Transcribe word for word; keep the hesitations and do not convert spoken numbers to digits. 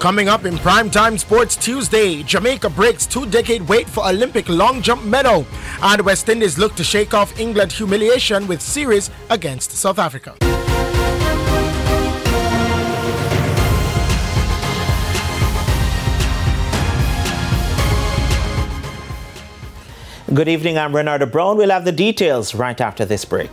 Coming up in Primetime Sports Tuesday, Jamaica breaks two-decade wait for Olympic long jump medal, and West Indies look to shake off England humiliation with series against South Africa. Good evening, I'm Renard Brown. We'll have the details right after this break.